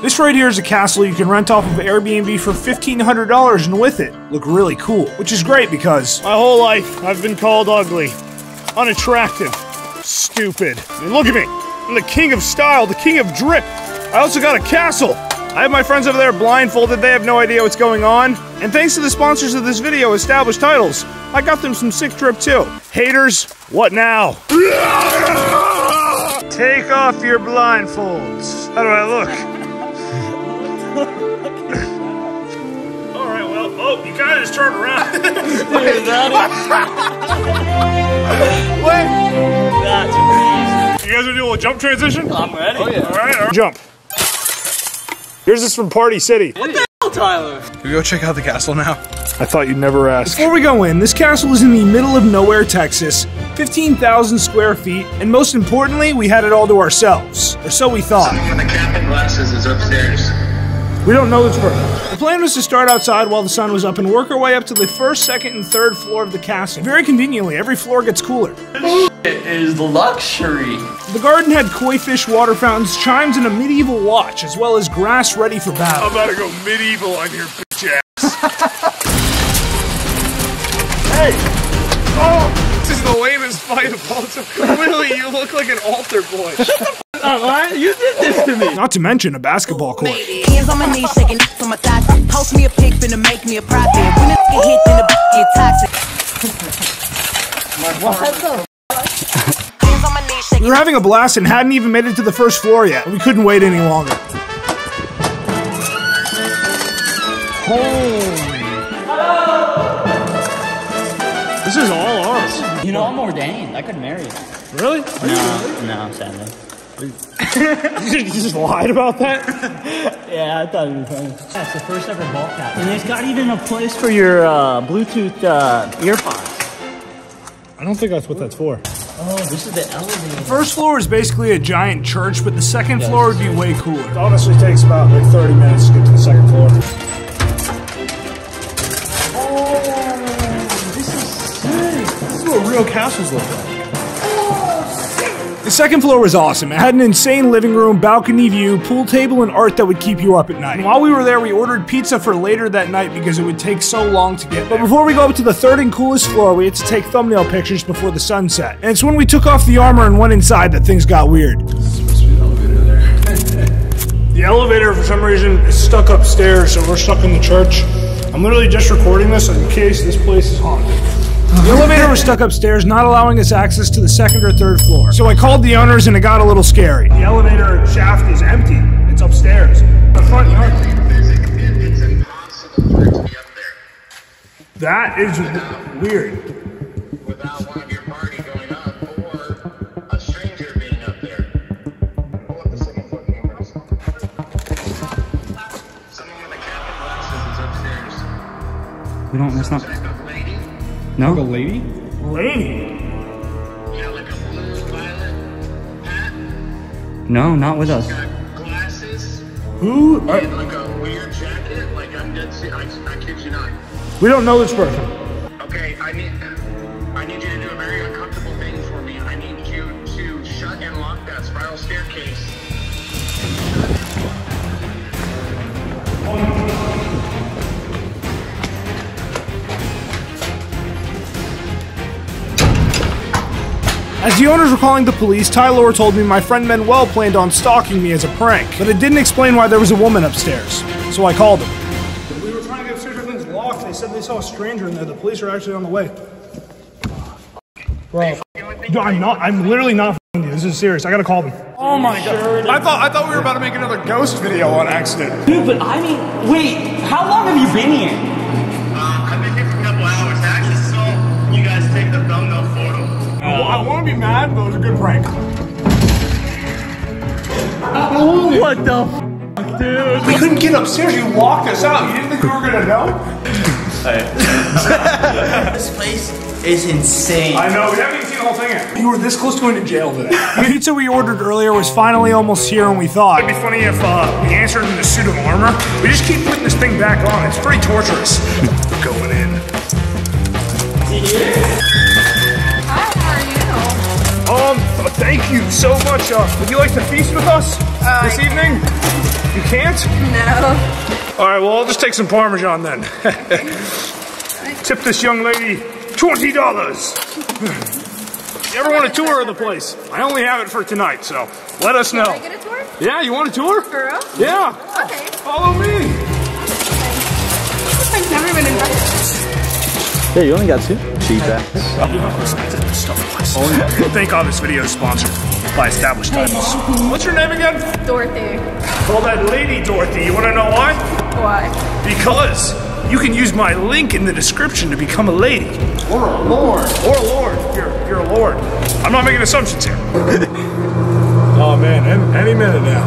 This right here is a castle you can rent off of Airbnb for $1,500 and with it, look really cool. Which is great because my whole life I've been called ugly, unattractive, stupid. I mean, look at me, I'm the king of style, the king of drip. I also got a castle. I have my friends over there blindfolded, they have no idea what's going on. And thanks to the sponsors of this video, Established Titles, I got them some sick drip too. Haters, what now? Take off your blindfolds. How do I look? All right, well, oh, you gotta just turn around. Wait, that's crazy. You guys gonna do a little jump transition? I'm ready. Oh, yeah. All right, all right. Jump. Here's this from Party City. What the hell, Tyler? Can we go check out the castle now? I thought you'd never ask. Before we go in, this castle is in the middle of nowhere, Texas, 15,000 square feet, and most importantly, we had it all to ourselves. Or so we thought. Someone with the cap and glasses is upstairs. We don't know this for sure. The plan was to start outside while the sun was up and work our way up to the first, second, and third floor of the castle. Very conveniently, every floor gets cooler. It is luxury. The garden had koi fish, water fountains, chimes, and a medieval watch, as well as grass ready for battle. I'm about to go medieval on your bitch ass. Hey! Oh! This is the lamest fight of all time. Literally, you look like an altar boy. Shut the f up, man. You did this to me. Not to mention a basketball court. Hands on my knees shaking from my thighs. Post me a pic, finna make me a profit. When it get hit, then the bitch get toxic. What? We were having a blast and hadn't even made it to the first floor yet. We couldn't wait any longer. Holy. This is all ours. You know, I'm ordained. I could marry you. Really? No, sadly. You just lied about that? Yeah, I thought it was funny. That's the first ever ball cap. And it's got even a place for your Bluetooth earpods. I don't think that's what that's for. Oh, this is the elevator. The first floor is basically a giant church, but the second floor would be way cooler. It honestly takes about like 30 minutes to get to the second floor. Oh, this is sick. This is what real castles look like. Oh, the second floor was awesome. It had an insane living room, balcony view, pool table, and art that would keep you up at night. And while we were there, we ordered pizza for later that night because it would take so long to get there. But before we go up to the third and coolest floor, we had to take thumbnail pictures before the sunset. And it's when we took off the armor and went inside that things got weird. There's supposed to be an elevator there. The elevator, for some reason, is stuck upstairs, so we're stuck in the church. I'm literally just recording this in case this place is haunted. The elevator was stuck upstairs, not allowing us access to the second or third floor. So I called the owners and it got a little scary. The elevator shaft is empty. It's upstairs. The front yard. It's impossible for it to be up there. That is weird. Without one of your party going up or a stranger being up there. Pull up the second floor cameras. Someone with a cap and glasses is upstairs. We don't, that's not. No? Like a lady? Lady? Yeah, like a blue violet hat? No, not with us. She's got glasses. Who? And like a weird jacket, like I'm dead serious. I kid you not. We don't know this person. Okay, I need you to do a very uncomfortable thing for me. I need you to shut and lock that spiral staircase. As the owners were calling the police, Tyler told me my friend Manuel planned on stalking me as a prank, but it didn't explain why there was a woman upstairs, so I called him. We were trying to get upstairs, everything's locked. They said they saw a stranger in there. The police are actually on the way. Bro, no, I'm not. I'm literally not f***ing you. This is serious. I gotta call them. Oh my god! I thought we were about to make another ghost video on accident. Dude, but I mean, wait, how long have you been here? I've been here for a couple hours. I actually saw you guys take the thumbnail photo. I want to be mad, but it was a good prank. Oh, what the f***, dude? We couldn't get upstairs. You walked us out. You didn't think we were going to know? This place is insane. I know. We haven't even seen the whole thing yet. You were this close to going to jail today. The pizza we ordered earlier was finally almost here, and we thought it'd be funny if we answered in the suit of armor. We just keep putting this thing back on. It's pretty torturous. Going in. Yeah. Thank you so much. Would you like to feast with us? This evening? You can't? No. All right, well, I'll just take some Parmesan then. Tip this young lady $20. You ever want a tour of the place? I only have it for tonight, so let us know. Can I get a tour? Yeah, you want a tour? For real? Yeah. Okay. Follow me. I've never been invited. Yeah, you only got two. Cheap ass. I think all this video is sponsored by Established Titles. What's your name again? Dorothy. Well, that lady Dorothy, you want to know why? Why? Because you can use my link in the description to become a lady. Or a lord. Or a lord. You're a lord. I'm not making assumptions here. Oh man, any minute now.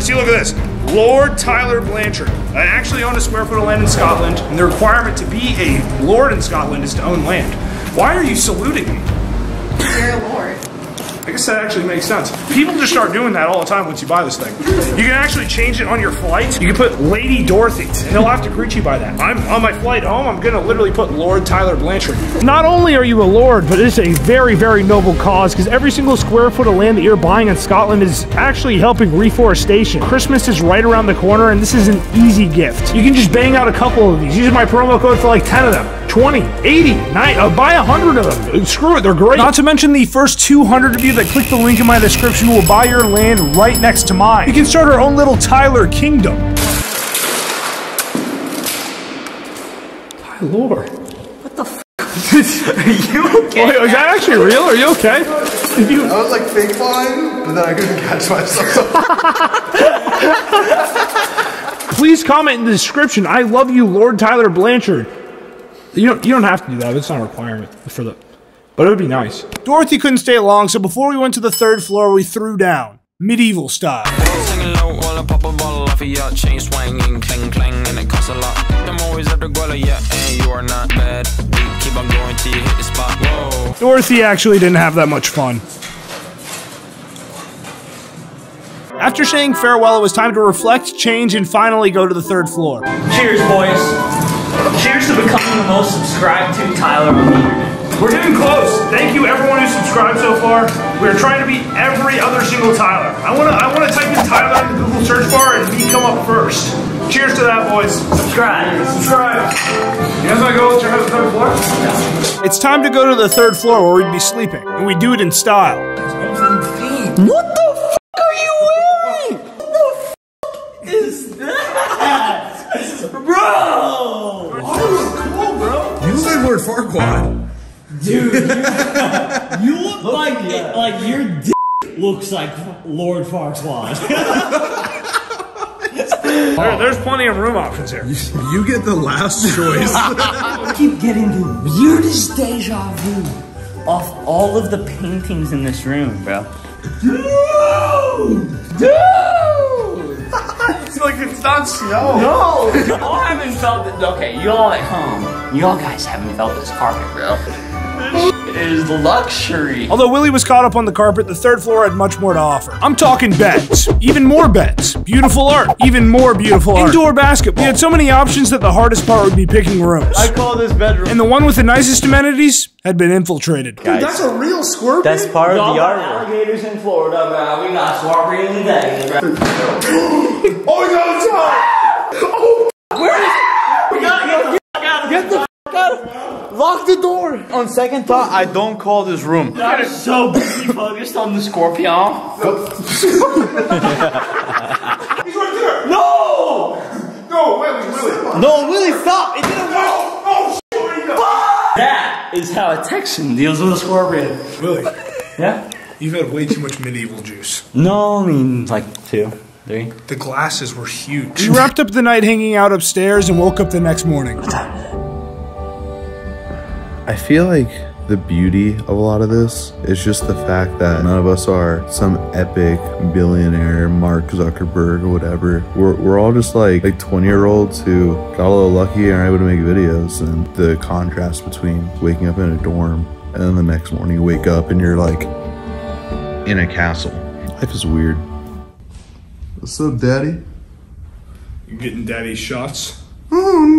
See, look at this. Lord Tyler Blanchard. I actually own a square foot of land in Scotland, and the requirement to be a lord in Scotland is to own land. Why are you saluting me? You're a lord. I guess that actually makes sense. People just start doing that all the time once you buy this thing. You can actually change it on your flight. You can put Lady Dorothy, and they'll have to greet you by that. I'm on my flight home, I'm gonna literally put Lord Tyler Blanchard. Not only are you a lord, but it's a very, very noble cause, because every single square foot of land that you're buying in Scotland is actually helping reforestation. Christmas is right around the corner, and this is an easy gift. You can just bang out a couple of these. Use my promo code for like 10 of them. 20, 80, 90, buy 100 of them. Screw it, they're great. Not to mention the first 200 of you that click the link in my description will buy your land right next to mine. You can start our own little Tyler kingdom. Tyler. What the f? Are you okay? Wait, is that actually real? Are you okay? I was like fake falling, but then I couldn't catch myself. Please comment in the description. I love you, Lord Tyler Blanchard. You don't have to do that. It's not a requirement for the... But it would be nice. Dorothy couldn't stay long, so before we went to the third floor, we threw down. Medieval style. Dorothy actually didn't have that much fun. After saying farewell, it was time to reflect, change, and finally go to the third floor. Cheers, boys. Cheers to becoming the most subscribed to Tyler on the internet. We're getting close. Thank you everyone who subscribed so far. We're trying to beat every other single Tyler. I wanna type in Tyler in the Google search bar and we come up first. Cheers to that, boys. Subscribe. Subscribe. You guys wanna go with your third floor? No. It's time to go to the third floor where we'd be sleeping. And we do it in style. What the f are you wearing? What the f is that? Bro! Cool, bro. You look like Lord Farquaad. Dude, you look like yeah. Like your d looks like Lord Farquaad. There's plenty of room options here. You get the last choice. I keep getting the weirdest deja vu off all of the paintings in this room, bro. Dude! Dude! It's like it's not snow. No! Y'all haven't felt it. Okay, y'all at home. Y'all guys haven't felt this carpet, bro. This is luxury. Although Willie was caught up on the carpet, the third floor had much more to offer. I'm talking beds. Even more beds. Beautiful art. Even more beautiful art. Indoor basketball. We had so many options that the hardest part would be picking rooms. I call this bedroom. And the one with the nicest amenities had been infiltrated. Guys, dude, that's a real scorpion? That's part of the art. Alligators in Florida, man. We got scorpion today. Oh, we got a top! Oh, where is... We gotta go. Get the f*** out of... Lock the door! On second thought, I don't call this room. That is so busy focused on the scorpion. He's right there! No! No, Willie. No, Willie, stop! It didn't work! Oh, shit! That is how a Texan deals with a scorpion. Willie. Yeah? You've had way too much medieval juice. No, I mean, like two. Three. The glasses were huge. We wrapped up the night hanging out upstairs and woke up the next morning. I feel like the beauty of a lot of this is just the fact that none of us are some epic billionaire, Mark Zuckerberg or whatever. We're all just like 20-year-olds who got a little lucky and are able to make videos, and the contrast between waking up in a dorm and then the next morning you wake up and you're like in a castle. Life is weird. What's up, Daddy? You getting Daddy's shots? Oh, no.